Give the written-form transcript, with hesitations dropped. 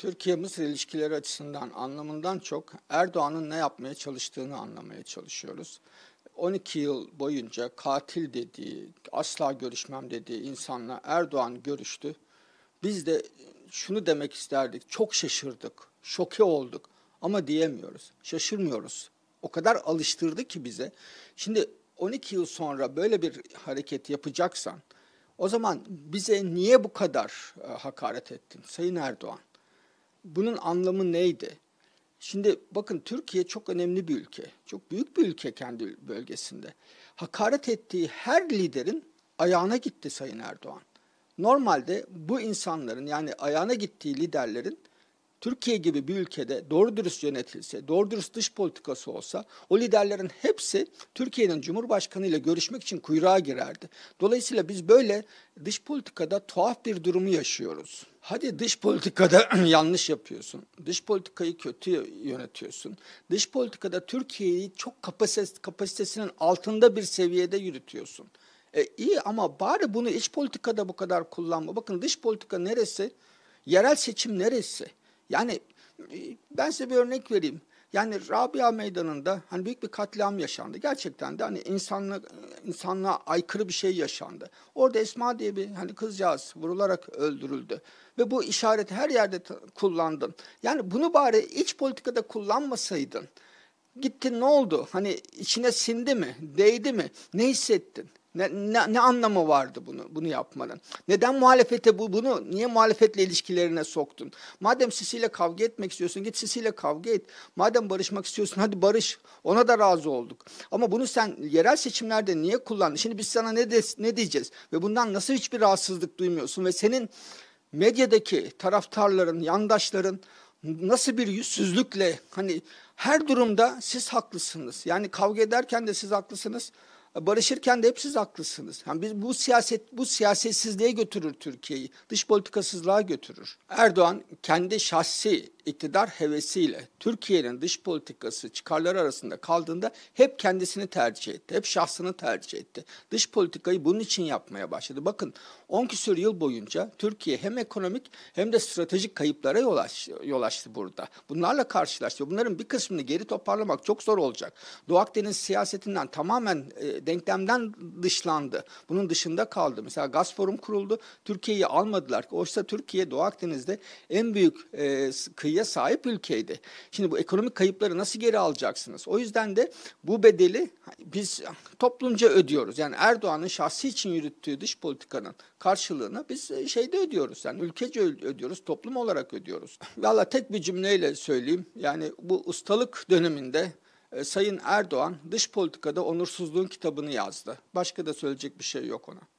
Türkiye-Mısır ilişkileri açısından anlamından çok Erdoğan'ın ne yapmaya çalıştığını anlamaya çalışıyoruz. 12 yıl boyunca katil dediği, asla görüşmem dediği insanla Erdoğan görüştü. Biz de şunu demek isterdik, çok şaşırdık, şoke olduk ama diyemiyoruz, şaşırmıyoruz. O kadar alıştırdı ki bize. Şimdi 12 yıl sonra böyle bir hareket yapacaksan, o zaman bize niye bu kadar hakaret ettin Sayın Erdoğan? Bunun anlamı neydi? Şimdi bakın, Türkiye çok önemli bir ülke. Çok büyük bir ülke kendi bölgesinde. Hakaret ettiği her liderin ayağına gitti Sayın Erdoğan. Normalde bu insanların, yani ayağına gittiği liderlerin, Türkiye gibi bir ülkede doğru dürüst yönetilse, doğru dürüst dış politikası olsa, o liderlerin hepsi Türkiye'nin Cumhurbaşkanı ile görüşmek için kuyruğa girerdi. Dolayısıyla biz böyle dış politikada tuhaf bir durumu yaşıyoruz. Hadi dış politikada yanlış yapıyorsun, dış politikayı kötü yönetiyorsun, dış politikada Türkiye'yi çok kapasitesinin altında bir seviyede yürütüyorsun. İyi ama bari bunu iç politikada bu kadar kullanma. Bakın, dış politika neresi, yerel seçim neresi? Yani ben size bir örnek vereyim. Yani Rabia Meydanı'nda hani büyük bir katliam yaşandı. Gerçekten de hani insanlığa aykırı bir şey yaşandı. Orada Esma diye bir hani kızcağız vurularak öldürüldü. Ve bu işareti her yerde kullandın. Yani bunu bari iç politikada kullanmasaydın. Gittin, ne oldu? Hani içine sindi mi? Değdi mi? Ne hissettin? Ne anlamı vardı bunu yapmanın? Neden muhalefete bunu, niye muhalefetle ilişkilerine soktun? Madem Sisi ile kavga etmek istiyorsun, git Sisi ile kavga et. Madem barışmak istiyorsun, hadi barış. Ona da razı olduk. Ama bunu sen yerel seçimlerde niye kullandın? Şimdi biz sana ne diyeceğiz? Ve bundan nasıl hiçbir rahatsızlık duymuyorsun? Ve senin medyadaki taraftarların, yandaşların nasıl bir yüzsüzlükle, hani her durumda siz haklısınız. Yani kavga ederken de siz haklısınız. Barışırken de hep siz haklısınız. Yani biz bu siyasetsizliğe götürür Türkiye'yi. Dış politikasızlığa götürür. Erdoğan kendi şahsi iktidar hevesiyle Türkiye'nin dış politikası çıkarları arasında kaldığında hep kendisini tercih etti. Hep şahsını tercih etti. Dış politikayı bunun için yapmaya başladı. Bakın, 10 küsur yıl boyunca Türkiye hem ekonomik hem de stratejik kayıplara yol açtı burada. Bunlarla karşılaştı. Bunların bir kısmını geri toparlamak çok zor olacak. Doğu Akdeniz siyasetinden tamamen denklemden dışlandı. Bunun dışında kaldı. Mesela Gaz Forum kuruldu. Türkiye'yi almadılar. Oysa Türkiye Doğu Akdeniz'de en büyük kıyıya sahip ülkeydi. Şimdi bu ekonomik kayıpları nasıl geri alacaksınız? O yüzden de bu bedeli biz toplumca ödüyoruz. Yani Erdoğan'ın şahsi için yürüttüğü dış politikanın karşılığını biz şeyde ödüyoruz. Yani ülkece ödüyoruz, toplum olarak ödüyoruz. Valla tek bir cümleyle söyleyeyim. Yani bu ustalık döneminde Sayın Erdoğan dış politikada onursuzluğun kitabını yazdı. Başka da söyleyecek bir şey yok ona.